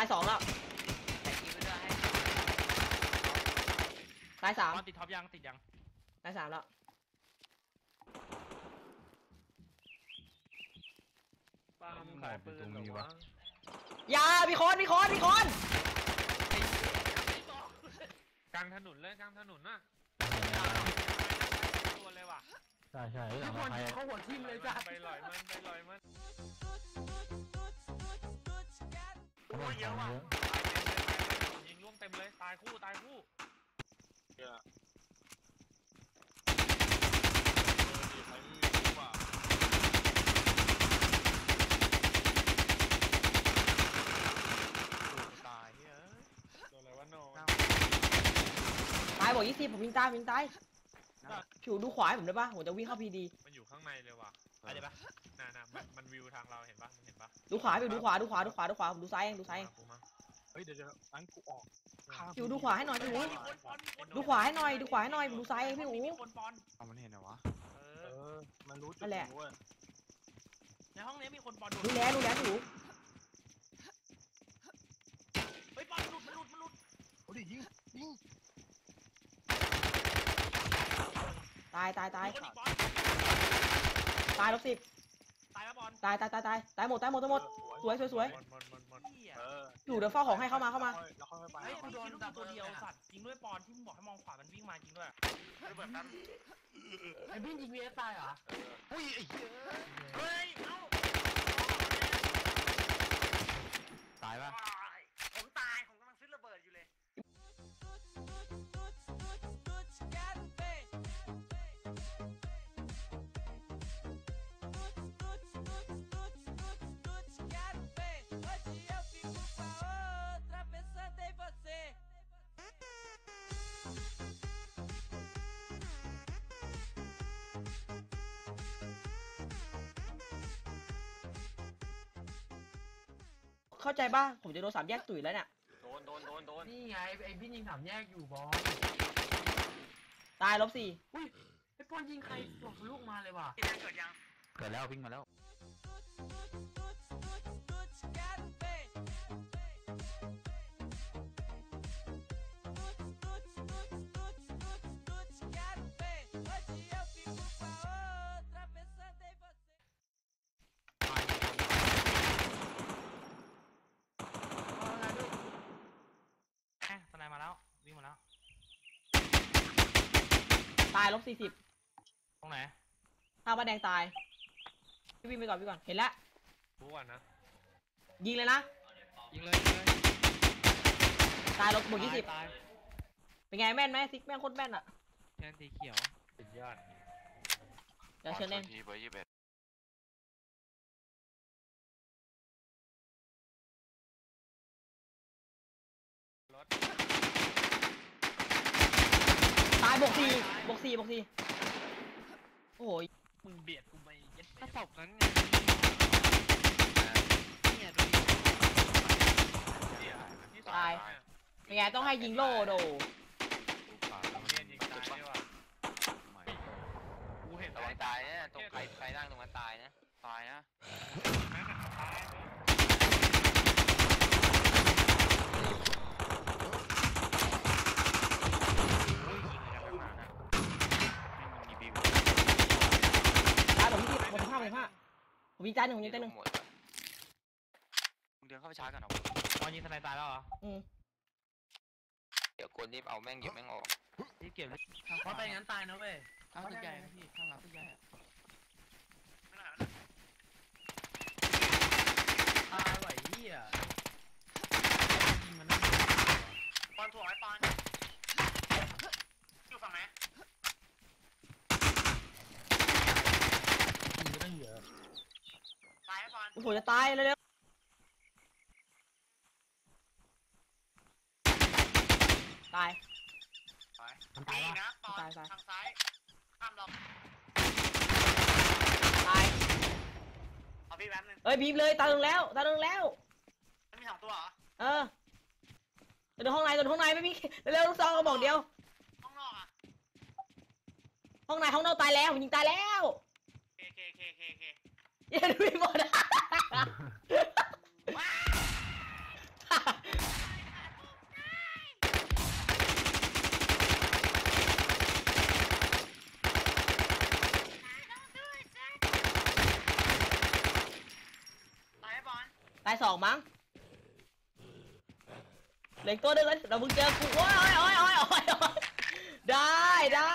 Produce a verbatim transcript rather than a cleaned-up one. ตายสองแล้วตายสามติดท็อปยังติดยังตายสามแล้วบ้ามึงขายปืนเหรอวะอย่ามีคนมีคนมีคนกลางถนนเลยกลางถนนน่ะตัวเลยว่ะใช่ใช่ทุกคนเขาหัวทิ่มเลยจ้ะไปลอยมันไปลอยมันโอ้ยเยอะว่ะยิงล่วงเต็มเลยตายคู่ตายคู่เยอะใครไม่มีคู่ว่ะตายเยอะโดนอะไรวะโน่ตายบอกยี่สิบผมวิ่งตายวิ่งตายผิวดูขวาผมได้ป่ะผมจะวิ่งเข้าพีดีมันอยู่ข้างในเลยว่ะอะไรป่ะน่าๆมันวิวทางเราเห็นป่ะเห็นป่ะดูขวาไปดูขวาดูขวาดูขวาดูขวาผมดูซ้ายเองดูซ้ายเองเฮ้ยเดี๋ยวเดี๋ยวอันกูออกผิวดูขวาให้หน่อยพี่อู๋ดูขวาให้หน่อยดูขวาให้หน่อยผมดูซ้ายเองพี่อู๋เอามันเห็นเหรอวะเออมันรู้จุดรู้เว้ยในห้องนี้มีคนบอลดูแลดูแลพี่อู๋เฮ้ยบอลหลุดมันหลุดมันหลุดโอ้ดิยิงยิงตายตายตายตายลบสิบตายแล้วบอลตายตายตายตายตายหมดตายหมดตายหมดสวยสวยสวยอยู่เดี๋ยวเฝ้าของให้เข้ามาเข้ามาเฮ้ยโดนตัวเดียวสัตว์ยิงด้วยบอลที่มึงบอกให้มองขวามันวิ่งมาจริงด้วยไอ้พี่ยิงวีเอสตายเหรออุ้ยเฮ้ยตายปะผมตายผมกำลังซื้อระเบิดอยู่เลยเข้าใจป่ะผมจะโดนสามแยกตุ๋ยแล้วเนี่ยโดนโดนโดนโดนนี่ไงไอพี่ยิงสามแยกอยู่บอลตายลบสี่อุ้ยไอปอนยิงใครหลบลูกมาเลยว่ะเกิดยังเกิดแล้ววิ่งมาแล้วตายลบสี่สิบตรงไหนข้าวบ้านแดงตายวิ่งไปก่อนวิ่งก่อนเห็นแล้วรู้ก่อนนะยิงเลยนะยิงเลยตายลบหมดยี่สิบเป็นไงแม่นไหมซิกแม่นโคตรแม่นอ่ะแม่นสีเขียวสุดยอดเดี๋ยวเชิญเล่นบวกสี่บวกสี่บวกสี่โอ้ยมึงเบียดกูไปยัดถ้าตบนั้นไงเนี่ยตายเป็นไงต้องให้ยิงโล่โดกูเห็นตายตายนะตกใครใครนั่งตรงนั้นตายนะตายนะผมยิงใจหนึ่งผมยิงใจหนึ่งมึงเดินเข้าไปชาร์จกันเหรอตอนยิงทนายตายแล้วเหรออืมเดี๋ยวกดรีบเอาแม่งหยิบแม่งออกรีบเก็บเลยเพราะไปงั้นตายนะเว้ยข้างหลังตึกใหญ่พี่ข้างหลังตึกใหญ่ตายไหวเหี้ยยิงมันปอนถั่วไอ้ปอนอยู่ฝั่งไหนยิงก็ได้เยอะโอ้โหจะตายเลยเนี่ยตายตายตายนะตายทางซ้ายข้ามลงตายเอาพี่แป๊บนึงเอ้ยบีบเลยตายลงแล้วตายลงแล้วมีสองตัวเหรอเออตัวในห้องในตัวในห้องในไม่มีเร็วลูกซองกระบอกเดียวห้องนอกอ่ะห้องในห้องนอกตายแล้วผมยิงตายแล้วเคเคเคเคเคอย่าดูหมดว้าว ตายสองมั้งเหลือตัวเดินแล้วเราเพิ่งเจอกูโอ้ยโอ้ยโอ้ยโอ้ยได้ได้